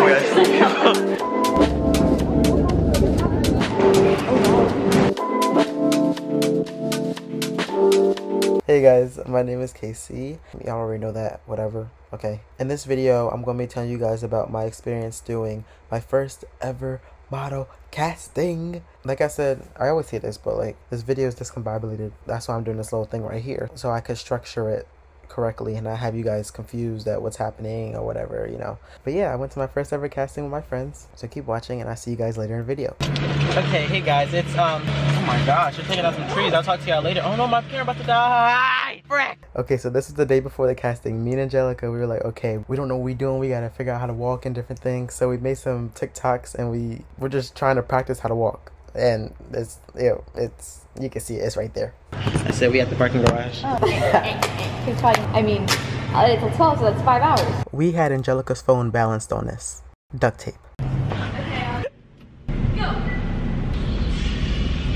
Hey guys, my name is KC. Y'all already know that, whatever. Okay. In this video, I'm going to be telling you guys about my experience doing my first ever model casting. Like I said, I always say this, but like this video is discombobulated. That's why I'm doing this little thing right here, so I could structure it correctly and not have you guys confused at what's happening or whatever, you know. But yeah, I went to my first ever casting with my friends, so keep watching and I'll see you guys later in the video. Okay, hey guys, it's oh my gosh, you're taking out some trees. I'll talk to y'all later. Oh no, my camera about to die. Frick. Okay, so this is the day before the casting. Me and Angelica, we were like, okay, we don't know what we're doing, we gotta figure out how to walk and different things. So we made some TikToks and we're just trying to practice how to walk, and it's, you know, it's, you can see it, it's right there. I said we at the parking garage. Oh. I mean, it's 12, so that's 5 hours. We had Angelica's phone balanced on us. Duct tape. Okay, go.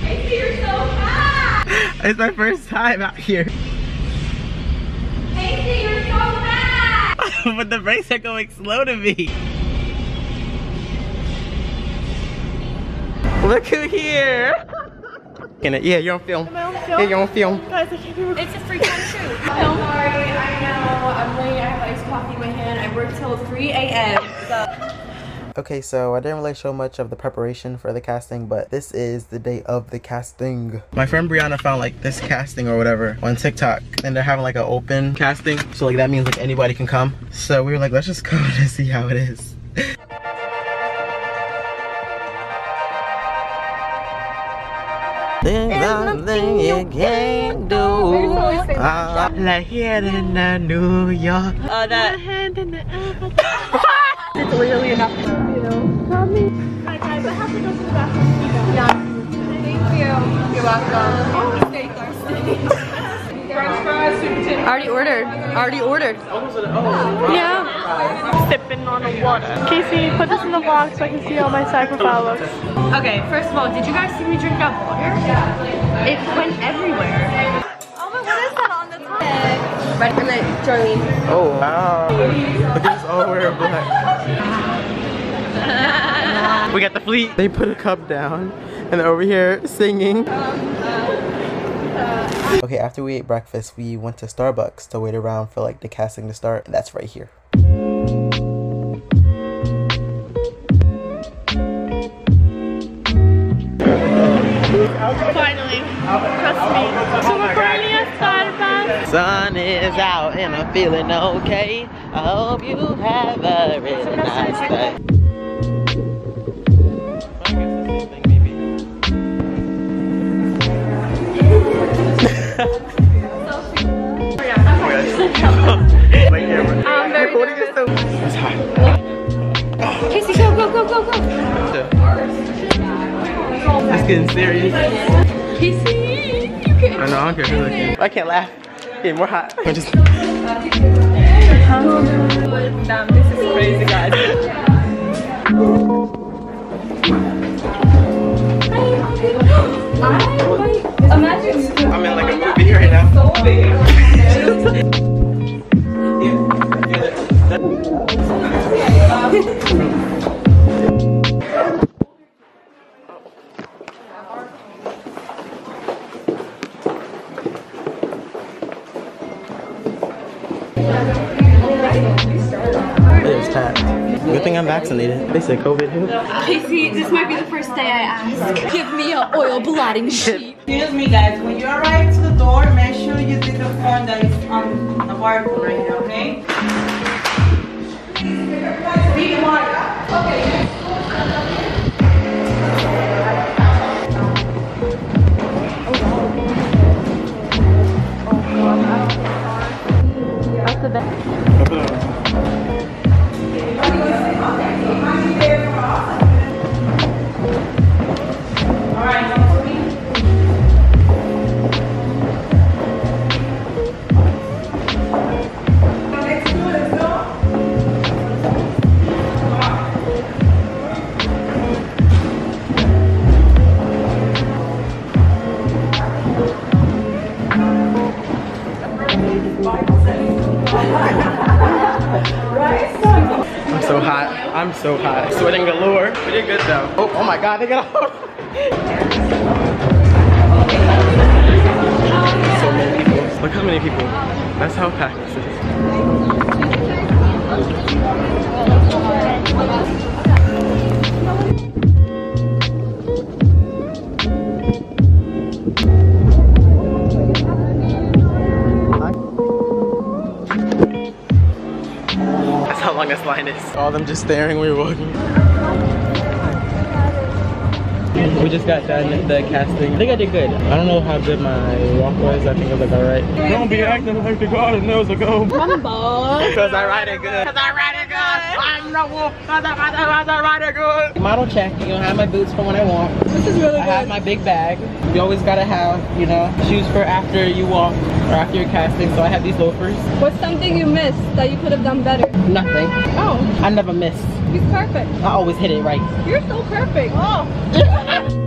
I see you're so fast. It's my first time out here. I see you're so fast. But the brakes are going slow to me. Look who here. Yeah, you're on film. Am I on film? Yeah, you're on film. Guys, I can't remember. It's a free time shoot. I'm sorry, I know. I'm late. I have iced coffee in my hand. I work till 3 a.m. So. Okay, so I didn't really show much of the preparation for the casting, but this is the day of the casting. My friend Brianna found like this casting or whatever on TikTok, and they're having like an open casting. So like that means like anybody can come. So we were like, let's just go and see how it is. There's nothing you can't do. Like here in New York. Oh, that. It's really enough for you. Hi guys, I have to go to the bathroom. Yeah. Thank you. You're welcome. Stay thirsty. French fries, super chicken. Already ordered. Already ordered. Yeah. Sipping on the water. Casey, put this in the vlog so I can see how my side profile looks. Okay, first of all, did you guys see me drink that water? It went everywhere. Oh my, what is that on the top? Right, and then Jolene. Oh wow. Look at this, all wearing black. We got the fleet. They put a cup down and they're over here singing. Okay, after we ate breakfast, we went to Starbucks to wait around for like the casting to start. And that's right here. Finally, trust me. So we're finally at Starbucks. Sun is out and I'm feeling okay. I hope you have a really nice day. I'm very nervous. Casey, go. It's getting serious. Casey, you can't. I know, I don't care who's looking. I can't laugh. Getting more hot. I just. Damn, this is crazy, guys. I'm in like a movie right now. So big. Good thing I'm vaccinated. They said COVID who? Casey, this might be the first day I ask. Give me an oil blotting sheet. Excuse me guys, when you arrive to the door, make sure you take the phone that is on the barcode right now, okay? Okay. That's the best. I'm so hot. Sweating galore. We did good though. Oh my god, they got out. So many people. Look how many people. That's how packed this is. That's how long this line is. All of them just staring when we were walking. We just got done with the casting. I think I did good. I don't know how good my walk was. I think it was like alright. Don't be acting like the garden knows the goal. Cause I ride it good. Cause I ride it good. I'm the wolf. Cause I ride it good. Model check. You know, I have my boots for when I walk. This is really good. I have my big bag. You always gotta have, you know, shoes for after you walk or after your casting. So I have these loafers. What's something you missed that you could have done better? Nothing. Oh. I never missed. He's perfect. I always hit it right. You're so perfect. Oh.